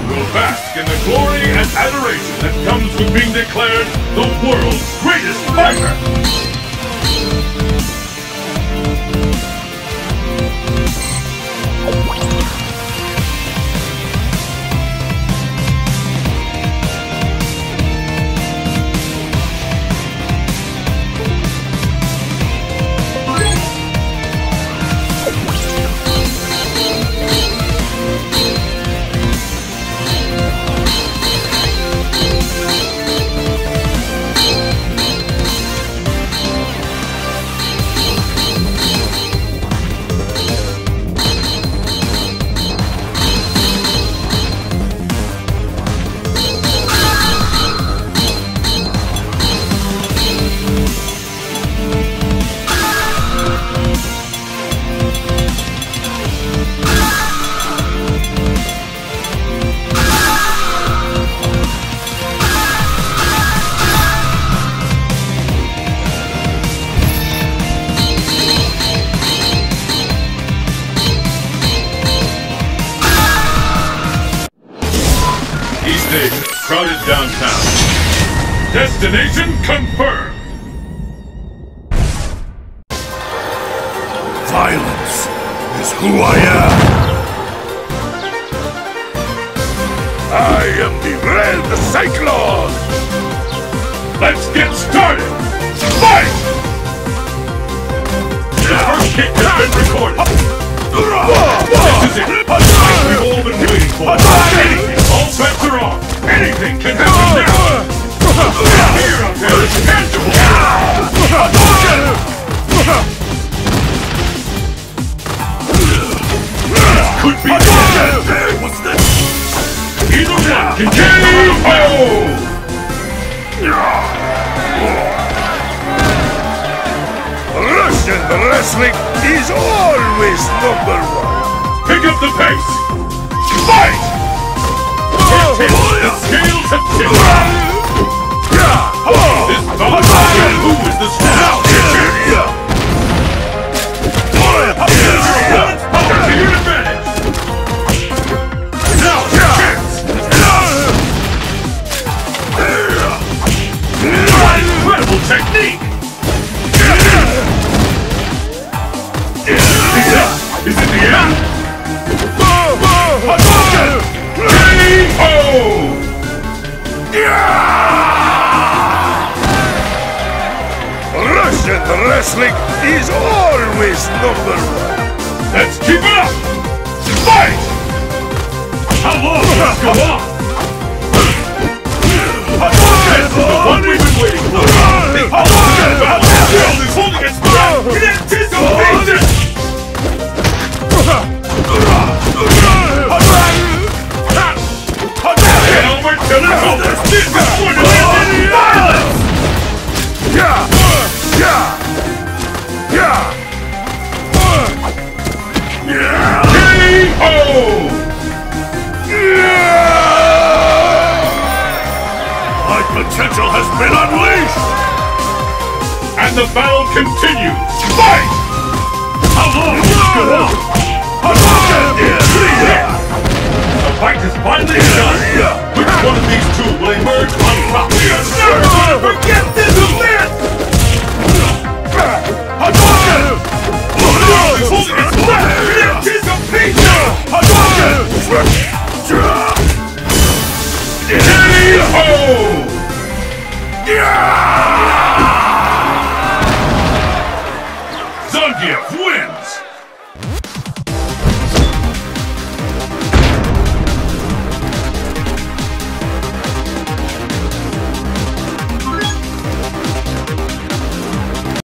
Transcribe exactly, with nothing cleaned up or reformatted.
will bask in the glory and adoration that comes with being declared the world's greatest fighter! Crowded downtown. Destination confirmed! Violence is who I am! I am Devrel the Cyclone! Let's get started! Fight! This first kick has been recorded! This is it! We've all been waiting for anything! All bets are off! Anything can happen now! Here, up there is tangible! Could be dead! What's this? Either one can K O! Russian wrestling is always number one! Pick up the pace! Fight! The scales have tipped! This volunteer who is the star? Here's your opponent's power to your advantage! Now, chance! What incredible technique! Is it the end? Russian wrestling is always number one. Let's keep it up! Fight!